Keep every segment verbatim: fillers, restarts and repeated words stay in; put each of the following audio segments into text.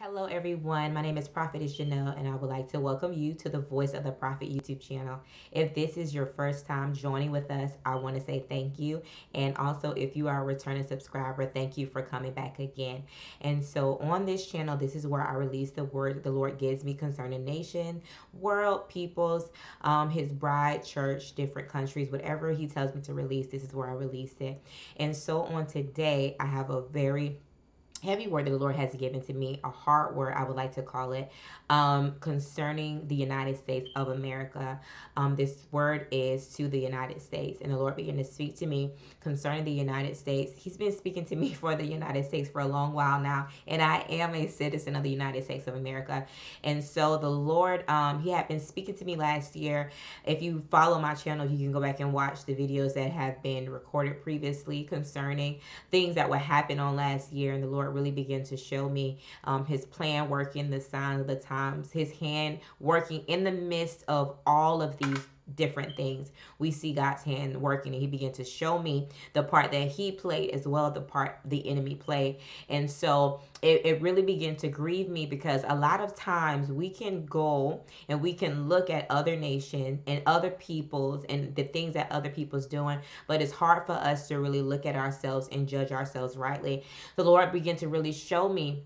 Hello everyone, my name is Prophetess Janelle and I would like to welcome you to the Voice of the Prophet YouTube channel. If this is your first time joining with us, I want to say thank you. And also if you are a returning subscriber, thank you for coming back again. And so on this channel, this is where I release the word the Lord gives me concerning nation, world, peoples, um, his bride, church, different countries, whatever he tells me to release, this is where I release it. And so on today, I have a very heavy word that the Lord has given to me, a hard word I would like to call it, um, concerning the United States of America. Um, this word is to the United States, and the Lord began to speak to me concerning the United States. He's been speaking to me for the United States for a long while now, and I am a citizen of the United States of America. And so the Lord, um, he had been speaking to me last year. If you follow my channel, you can go back and watch the videos that have been recorded previously concerning things that would happen on last year, and the Lord really began to show me um, his plan working, the signs of the times, his hand working in the midst of all of these different things. We see God's hand working, and he began to show me the part that he played as well as the part the enemy played. And so it, it really began to grieve me, because a lot of times we can go and we can look at other nations and other peoples and the things that other people's doing, but it's hard for us to really look at ourselves and judge ourselves rightly. The Lord began to really show me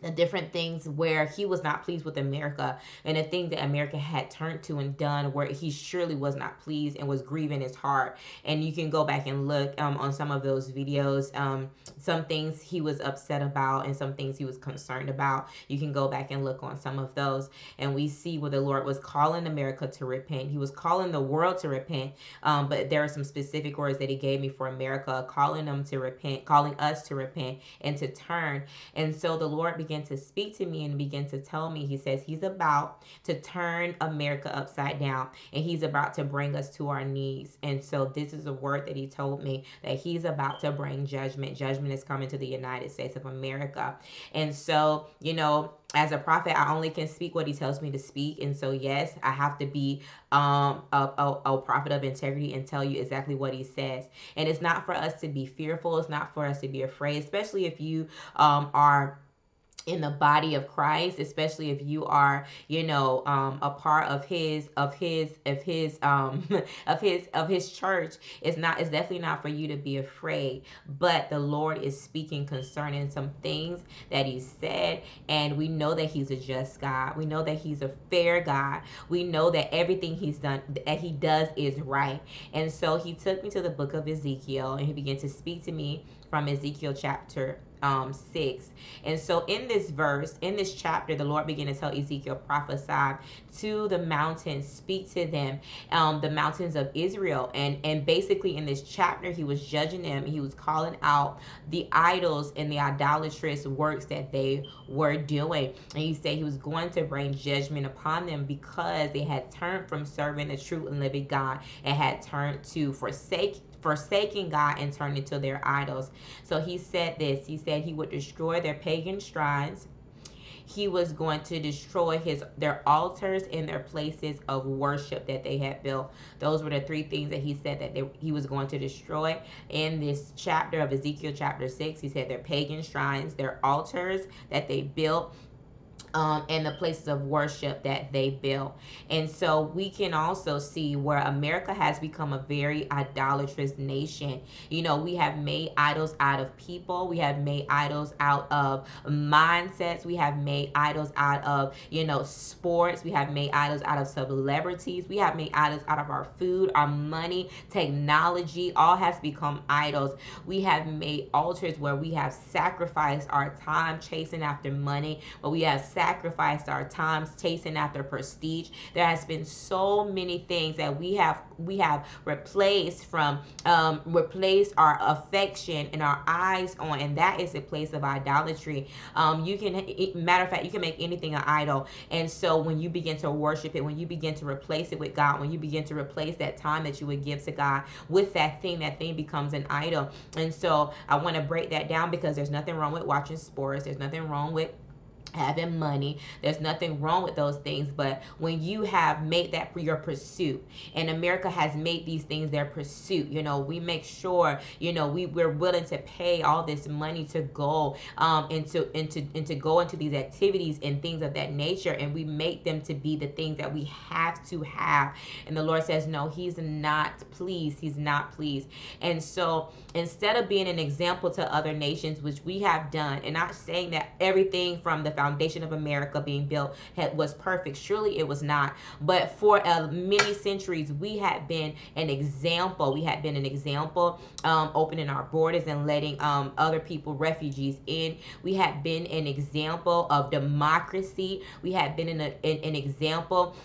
the different things where he was not pleased with America, and the thing that America had turned to and done where he surely was not pleased and was grieving his heart. And you can go back and look um, on some of those videos, um, some things he was upset about and some things he was concerned about. You can go back and look on some of those, and we see where the Lord was calling America to repent. He was calling the world to repent, um, but there are some specific words that he gave me for America, calling them to repent, calling us to repent and to turn. And so the Lord began to speak to me and begin to tell me, he says he's about to turn America upside down, and he's about to bring us to our knees. And so this is a word that he told me, that he's about to bring judgment. Judgment is coming to the United States of America. And so, you know, as a prophet, I only can speak what he tells me to speak. And so, yes, I have to be um, a, a, a prophet of integrity and tell you exactly what he says. And it's not for us to be fearful. It's not for us to be afraid, especially if you um, are in the body of Christ, especially if you are, you know, um, a part of his, of his, of his, um, of his, of his church. It's not, it's definitely not for you to be afraid, but the Lord is speaking concerning some things that he said. And we know that he's a just God. We know that he's a fair God. We know that everything he's done, that he does, is right. And so he took me to the book of Ezekiel, and he began to speak to me from Ezekiel chapter Um, six. And so in this verse, in this chapter, the Lord began to tell Ezekiel, prophesy to the mountains, speak to them, um, the mountains of Israel. And, and basically in this chapter, he was judging them. He was calling out the idols and the idolatrous works that they were doing. And he said he was going to bring judgment upon them, because they had turned from serving the true and living God and had turned to forsake forsaking God and turned into their idols. So he said this, he said he would destroy their pagan shrines. He was going to destroy his their altars and their places of worship that they had built. Those were the three things that he said that they, he was going to destroy in this chapter of Ezekiel chapter six. He said their pagan shrines, their altars that they built, Um, and the places of worship that they built. And so we can also see where America has become a very idolatrous nation. You know, we have made idols out of people. We have made idols out of mindsets. We have made idols out of, you know, sports. We have made idols out of celebrities. We have made idols out of our food, our money, technology. All has become idols. We have made altars where we have sacrificed our time chasing after money, but we have sacrificed sacrificed our times chasing after prestige. There has been so many things that we have we have replaced from um replaced our affection and our eyes on, and that is a place of idolatry. Um you can, matter of fact, you can make anything an idol. And so when you begin to worship it, when you begin to replace it with God, when you begin to replace that time that you would give to God with that thing, that thing becomes an idol. And so I want to break that down, because there's nothing wrong with watching sports. There's nothing wrong with having money. There's nothing wrong with those things, but when you have made that for your pursuit, and America has made these things their pursuit, you know, we make sure, you know, we, we're willing to pay all this money to go um, into, into, into go into these activities and things of that nature, and we make them to be the things that we have to have. And the Lord says, no, he's not pleased. He's not pleased. And so instead of being an example to other nations, which we have done, and not saying that everything from the foundation of America being built had, was perfect, surely it was not, but for uh, many centuries we had been an example. We had been an example, um, opening our borders and letting um, other people, refugees, in. We had been an example of democracy. We had been an, an, an example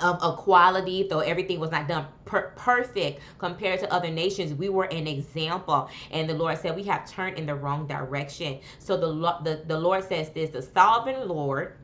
of equality, though everything was not done per perfect compared to other nations. We were an example, and the Lord said we have turned in the wrong direction. So the the, the Lord says this: the sovereign Lord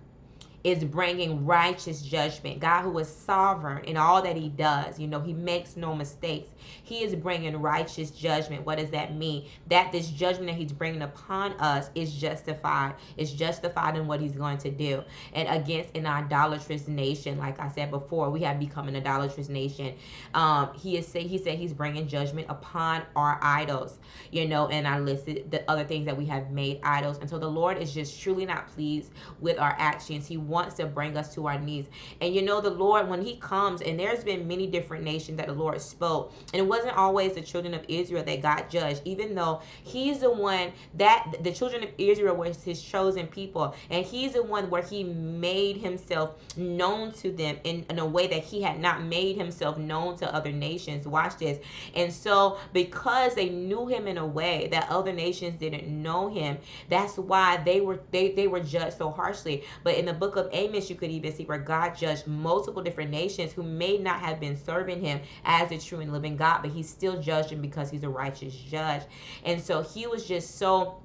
is bringing righteous judgment. God, who is sovereign in all that he does, you know, he makes no mistakes. He is bringing righteous judgment. What does that mean? That this judgment that he's bringing upon us is justified. It's justified in what he's going to do. And against an idolatrous nation, like I said before, we have become an idolatrous nation. Um, he is say he said he's bringing judgment upon our idols, you know, and I listed the other things that we have made idols. And so the Lord is just truly not pleased with our actions. He wants to bring us to our knees. And you know, the Lord, when he comes, and there's been many different nations that the Lord spoke, and it wasn't always the children of Israel that got judged, even though he's the one that the children of Israel were his chosen people, and he's the one where he made himself known to them in, in a way that he had not made himself known to other nations. Watch this. And so because they knew him in a way that other nations didn't know him, that's why they were they, they were judged so harshly. But in the book of Of Amos, you could even see where God judged multiple different nations who may not have been serving him as the true and living God, but he still judged him because he's a righteous judge. And so he was just so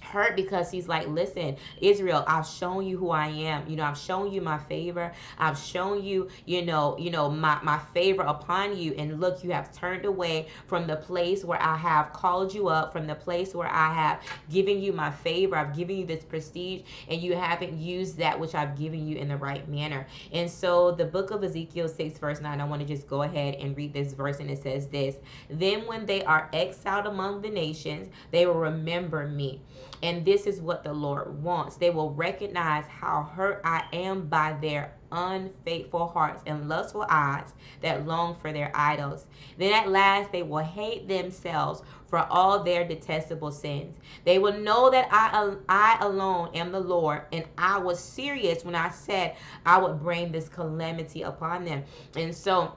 hurt, because he's like, listen, Israel, I've shown you who I am. You know, I've shown you my favor. I've shown you, you know, you know, my, my favor upon you. And look, you have turned away from the place where I have called you up, from the place where I have given you my favor. I've given you this prestige, and you haven't used that which I've given you in the right manner. And so the book of Ezekiel six, verse nine, I want to just go ahead and read this verse. And it says this: then when they are exiled among the nations, they will remember me. And this is what the Lord wants. They will recognize how hurt I am by their unfaithful hearts and lustful eyes that long for their idols. Then at last they will hate themselves for all their detestable sins. They will know that I, I alone am the Lord, and I was serious when I said I would bring this calamity upon them. And so,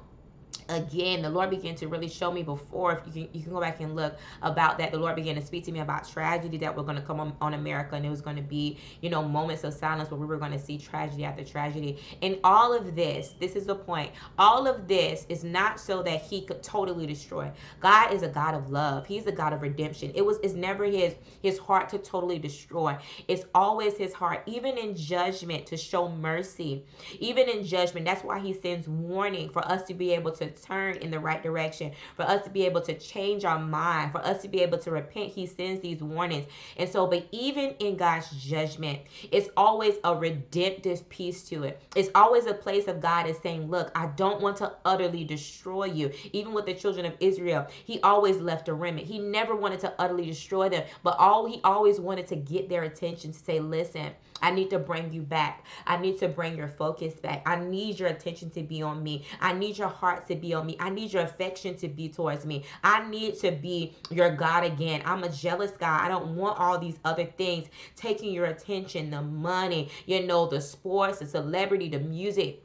again, the Lord began to really show me before, if you can, you can go back and look about that. The Lord began to speak to me about tragedy that were going to come on, on America, and it was going to be, you know, moments of silence where we were going to see tragedy after tragedy. And all of this, this is the point, all of this is not so that he could totally destroy. God is a God of love. He's a God of redemption. It was, it's never his, his heart to totally destroy. It's always his heart, even in judgment, to show mercy, even in judgment. That's why he sends warning, for us to be able to turn in the right direction, for us to be able to change our mind, for us to be able to repent. He sends these warnings. And so, but even in God's judgment, it's always a redemptive piece to it. It's always a place of God is saying, look, I don't want to utterly destroy you. Even with the children of Israel, he always left a remnant. He never wanted to utterly destroy them, but all he always wanted to get their attention, to say, listen, I need to bring you back. I need to bring your focus back. I need your attention to be on me. I need your heart to be on me. I need your affection to be towards me. I need to be your God again. I'm a jealous God. I don't want all these other things taking your attention, the money, you know, the sports, the celebrity, the music,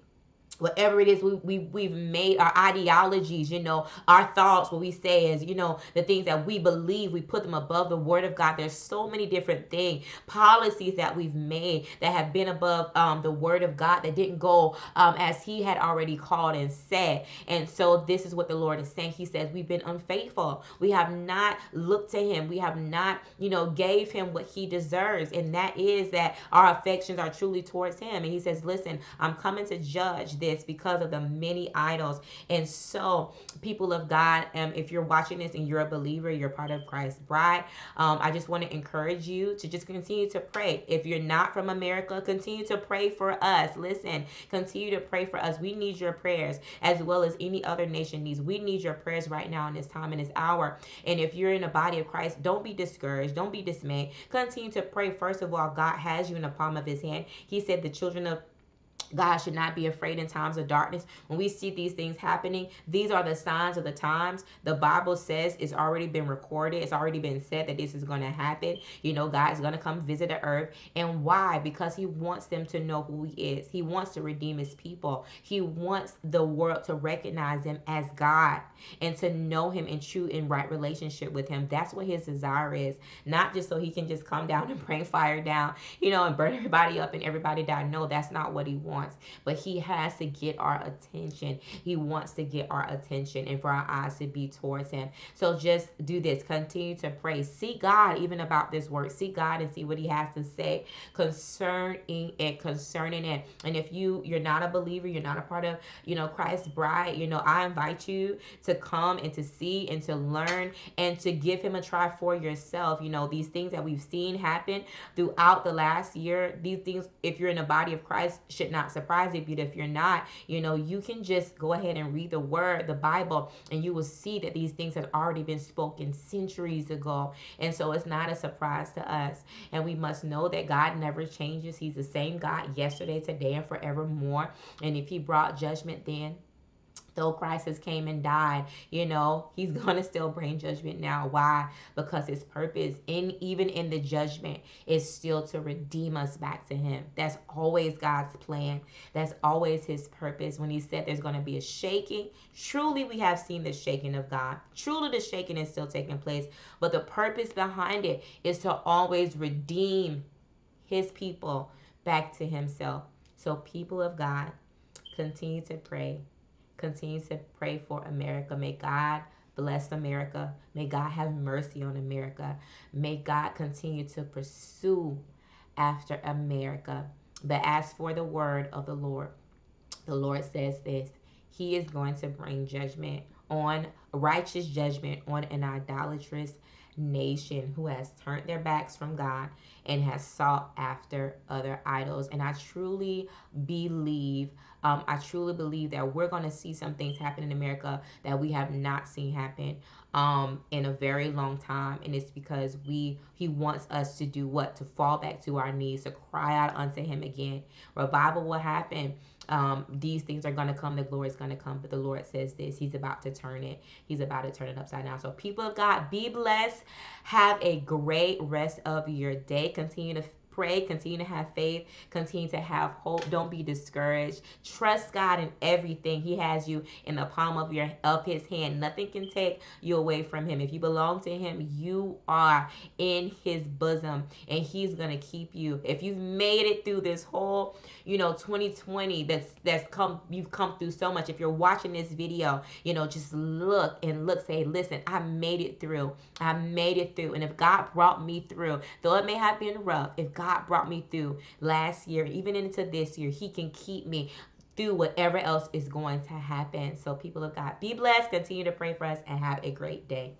whatever it is we, we, we've made, our ideologies, you know, our thoughts, what we say is, you know, the things that we believe, we put them above the word of God. There's so many different things, policies that we've made that have been above um, the word of God, that didn't go um, as he had already called and said. And so this is what the Lord is saying. He says, we've been unfaithful. We have not looked to him. We have not, you know, gave him what he deserves. And that is that our affections are truly towards him. And he says, listen, I'm coming to judge. this because of the many idols. And so, people of God, um, if you're watching this and you're a believer, you're part of Christ's bride, um, I just want to encourage you to just continue to pray. If you're not from America, continue to pray for us. Listen, continue to pray for us. We need your prayers as well as any other nation needs. We need your prayers right now in this time and this hour. And if you're in the body of Christ, don't be discouraged. Don't be dismayed. Continue to pray. First of all, God has you in the palm of his hand. He said the children of God should not be afraid in times of darkness. When we see these things happening, these are the signs of the times. The Bible says it's already been recorded. It's already been said that this is going to happen. You know, God is going to come visit the earth. And why? Because he wants them to know who he is. He wants to redeem his people. He wants the world to recognize him as God and to know him in true and right relationship with him. That's what his desire is. Not just so he can just come down and bring fire down, you know, and burn everybody up and everybody die. No, that's not what he wants. But he has to get our attention. He wants to get our attention and for our eyes to be towards him. So just do this. Continue to pray. Seek God even about this work. Seek God and see what he has to say concerning it, concerning it. And if you, you're not a believer, you're not a part of, you know, Christ's bride, you know, I invite you to come and to see and to learn and to give him a try for yourself. You know, these things that we've seen happen throughout the last year, these things, if you're in the body of Christ, should not surprised if you if you're not, you know, you can just go ahead and read the word, the Bible, and you will see that these things have already been spoken centuries ago. And so it's not a surprise to us. And we must know that God never changes. He's the same God yesterday, today, and forevermore. And if he brought judgment then, though Christ has came and died, you know, he's going to still bring judgment now. Why? Because his purpose, in even in the judgment, is still to redeem us back to him. That's always God's plan. That's always his purpose. When he said there's going to be a shaking, truly we have seen the shaking of God. Truly the shaking is still taking place. But the purpose behind it is to always redeem his people back to himself. So people of God, continue to pray. Continue to pray for America. May God bless America. May God have mercy on America. May God continue to pursue after America. But as for the word of the Lord, the Lord says this. He is going to bring judgment on, righteous judgment on an idolatrous nation who has turned their backs from God and has sought after other idols. And I truly believe, um, I truly believe that we're going to see some things happen in America that we have not seen happen um, in a very long time. And it's because we, he wants us to do what? To fall back to our knees, to cry out unto him again. Revival will happen. Um, these things are going to come. The glory is going to come. But the Lord says this. He's about to turn it. He's about to turn it upside down. So people of God, be blessed. Have a great rest of your day. Continue to pray. Continue to have faith. Continue to have hope. Don't be discouraged. Trust God in everything. He has you in the palm of your of his hand. Nothing can take you away from him. If you belong to him, you are in his bosom, and he's going to keep you. If you've made it through this whole, you know, twenty twenty, that's that's come, you've come through so much. If you're watching this video, you know, just look and look, say, listen, I made it through. I made it through. And if God brought me through, though it may have been rough, if God God brought me through last year, even into this year, he can keep me through whatever else is going to happen. So people of God, be blessed. Continue to pray for us and have a great day.